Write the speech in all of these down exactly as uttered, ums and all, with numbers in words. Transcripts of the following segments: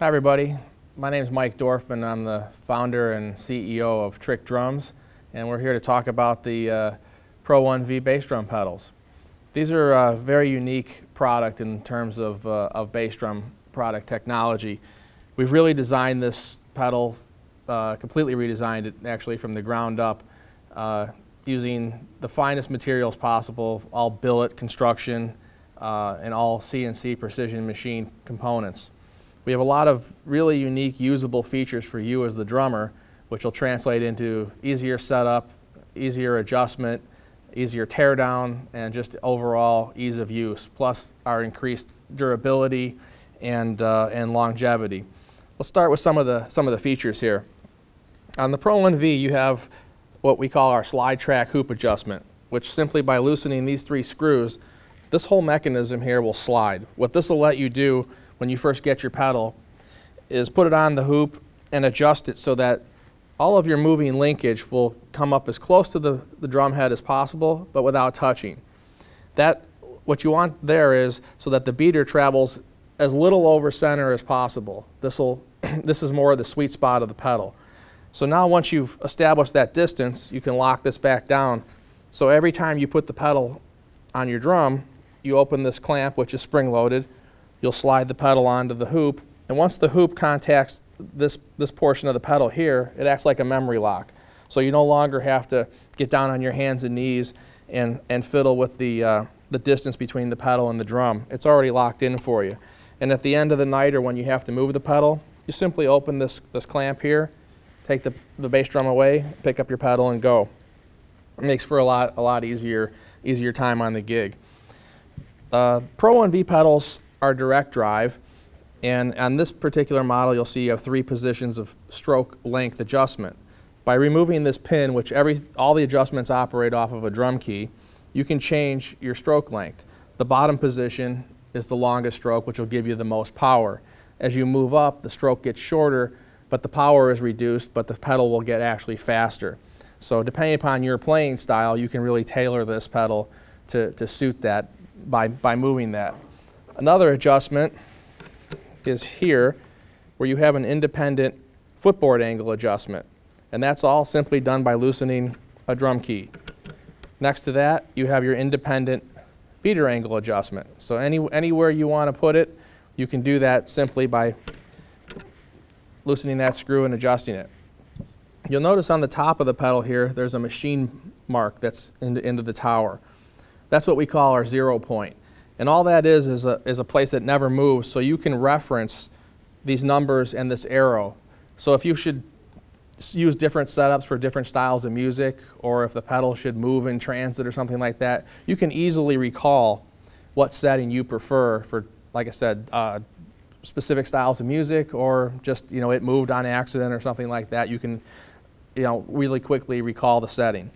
Hi everybody, my name is Mike Dorfman. I'm the founder and C E O of Trick Drums, and we're here to talk about the uh, Pro one V bass drum pedals. These are a very unique product in terms of, uh, of bass drum product technology. We've really designed this pedal, uh, completely redesigned it actually from the ground up, uh, using the finest materials possible, all billet construction uh, and all C N C precision machine components. We have a lot of really unique usable features for you as the drummer, which will translate into easier setup, easier adjustment, easier teardown, and just overall ease of use, plus our increased durability and, uh, and longevity. We'll start with some of, the, some of the features here. On the Pro one V, you have what we call our slide track hoop adjustment, which simply by loosening these three screws, this whole mechanism here will slide. What this will let you do when you first get your pedal is put it on the hoop and adjust it so that all of your moving linkage will come up as close to the, the drum head as possible, but without touching. That, what you want there is so that the beater travels as little over center as possible. This'll, this is more of the sweet spot of the pedal. So now once you've established that distance, you can lock this back down. So every time you put the pedal on your drum, you open this clamp, which is spring-loaded. You'll slide the pedal onto the hoop, and once the hoop contacts this, this portion of the pedal here, it acts like a memory lock. So you no longer have to get down on your hands and knees and, and fiddle with the, uh, the distance between the pedal and the drum. It's already locked in for you. And at the end of the night or when you have to move the pedal, you simply open this, this clamp here, take the, the bass drum away, pick up your pedal and go. It makes for a lot, a lot easier, easier time on the gig. Uh, Pro one V pedals are direct drive, and on this particular model you'll see you have three positions of stroke length adjustment. By removing this pin, which every all the adjustments operate off of a drum key, you can change your stroke length. The bottom position is the longest stroke, which will give you the most power. As you move up, the stroke gets shorter, but the power is reduced, but the pedal will get actually faster. So depending upon your playing style, you can really tailor this pedal to, to suit that by, by moving that. Another adjustment is here, where you have an independent footboard angle adjustment, and that's all simply done by loosening a drum key. Next to that, you have your independent beater angle adjustment. So any, anywhere you want to put it, you can do that simply by loosening that screw and adjusting it. You'll notice on the top of the pedal here, there's a machine mark that's in the, into the tower. That's what we call our zero point. And all that is is a, is a place that never moves, so you can reference these numbers and this arrow. So if you should use different setups for different styles of music, or if the pedal should move in transit or something like that, you can easily recall what setting you prefer for, like I said, uh, specific styles of music, or just, you know, it moved on accident or something like that. You can, you know, really quickly recall the setting.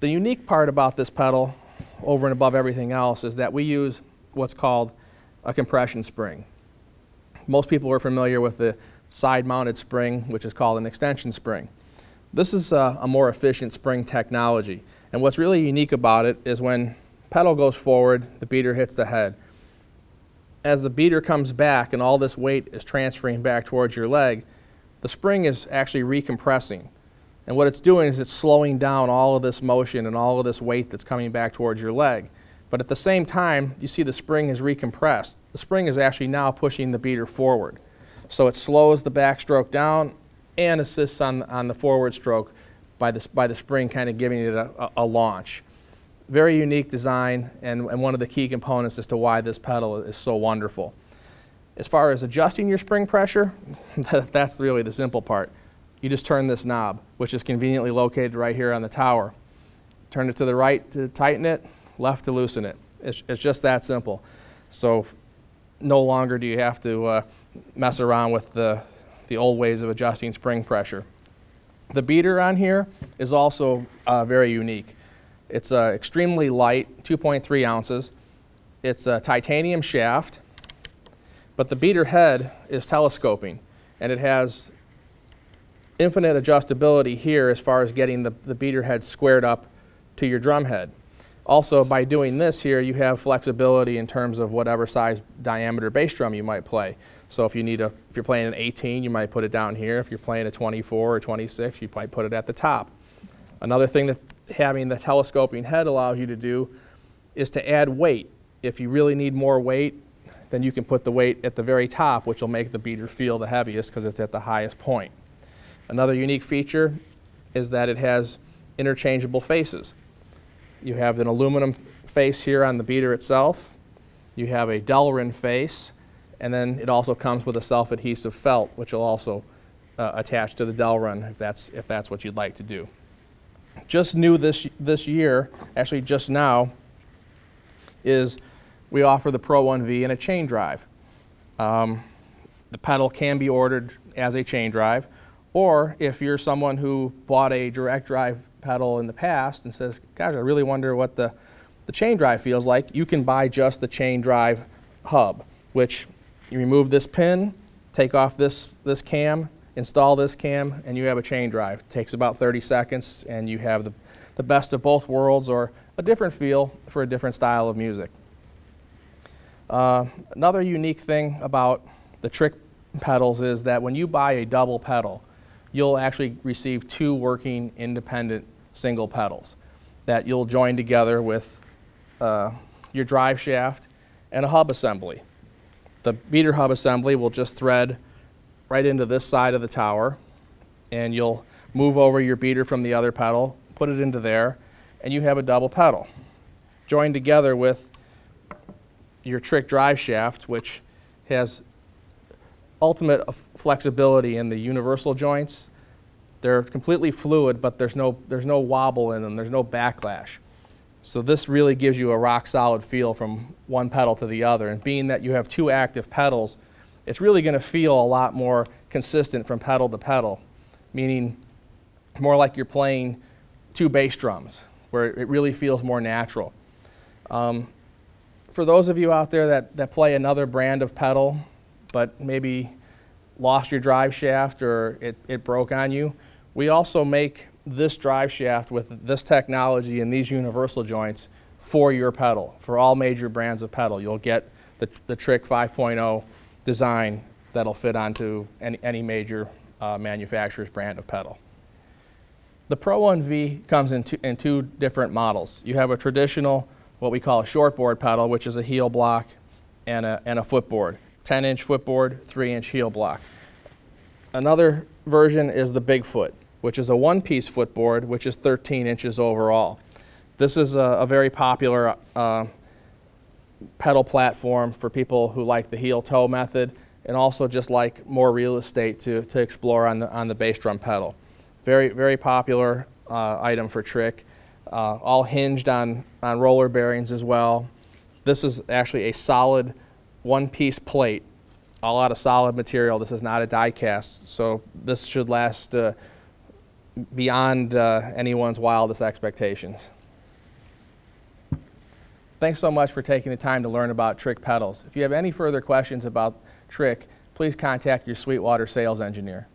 The unique part about this pedal, over and above everything else, is that we use what's called a compression spring. Most people are familiar with the side-mounted spring, which is called an extension spring. This is a, a more efficient spring technology, and what's really unique about it is when pedal goes forward, the beater hits the head. As the beater comes back and all this weight is transferring back towards your leg, the spring is actually recompressing. And what it's doing is it's slowing down all of this motion and all of this weight that's coming back towards your leg. But at the same time, you see the spring is recompressed. The spring is actually now pushing the beater forward. So it slows the backstroke down and assists on, on the forward stroke by, this, by the spring kind of giving it a, a launch. Very unique design, and, and one of the key components as to why this pedal is so wonderful. As far as adjusting your spring pressure, that's really the simple part. You just turn this knob, which is conveniently located right here on the tower. Turn it to the right to tighten it, left to loosen it. It's, it's just that simple. So no longer do you have to uh, mess around with the, the old ways of adjusting spring pressure. The beater on here is also uh, very unique. It's uh, extremely light, two point three ounces. It's a titanium shaft, but the beater head is telescoping, and it has infinite adjustability here as far as getting the, the beater head squared up to your drum head. Also, by doing this here, you have flexibility in terms of whatever size diameter bass drum you might play. So if you need a, if you're playing an eighteen, you might put it down here. If you're playing a twenty-four or twenty-six, you might put it at the top. Another thing that having the telescoping head allows you to do is to add weight. If you really need more weight, then you can put the weight at the very top, which will make the beater feel the heaviest because it's at the highest point. Another unique feature is that it has interchangeable faces. You have an aluminum face here on the beater itself. You have a Delrin face, and then it also comes with a self-adhesive felt, which will also uh, attach to the Delrin if that's, if that's what you'd like to do. Just new this, this year, actually just now, is we offer the Pro one V and a chain drive. Um, the pedal can be ordered as a chain drive, or if you're someone who bought a direct drive pedal in the past and says, gosh, I really wonder what the, the chain drive feels like, you can buy just the chain drive hub, which you remove this pin, take off this, this cam, install this cam, and you have a chain drive. It takes about thirty seconds, and you have the, the best of both worlds, or a different feel for a different style of music. Uh, another unique thing about the Trick pedals is that when you buy a double pedal, you'll actually receive two working independent single pedals that you'll join together with uh, your drive shaft and a hub assembly. The beater hub assembly will just thread right into this side of the tower, and you'll move over your beater from the other pedal, put it into there, and you have a double pedal joined together with your Trick drive shaft, which has ultimate flexibility in the universal joints. They're completely fluid, but there's no, there's no wobble in them, there's no backlash. So this really gives you a rock solid feel from one pedal to the other, and being that you have two active pedals, it's really going to feel a lot more consistent from pedal to pedal, meaning more like you're playing two bass drums, where it really feels more natural. Um, for those of you out there that, that play another brand of pedal, but maybe lost your drive shaft or it, it broke on you, we also make this drive shaft with this technology and these universal joints for your pedal, for all major brands of pedal. You'll get the, the Trick five point oh design that'll fit onto any, any major uh, manufacturer's brand of pedal. The Pro one V comes in two, in two different models. You have a traditional, what we call a shortboard pedal, which is a heel block and a, and a footboard. ten inch footboard, three inch heel block. Another version is the Bigfoot, which is a one-piece footboard, which is thirteen inches overall. This is a, a very popular uh, pedal platform for people who like the heel-toe method and also just like more real estate to, to explore on the, on the bass drum pedal. Very, very popular uh, item for Trick, uh, all hinged on, on roller bearings as well. This is actually a solid one-piece plate, all out of solid material. This is not a die cast, so this should last uh, beyond uh, anyone's wildest expectations. Thanks so much for taking the time to learn about Trick pedals. If you have any further questions about Trick, please contact your Sweetwater sales engineer.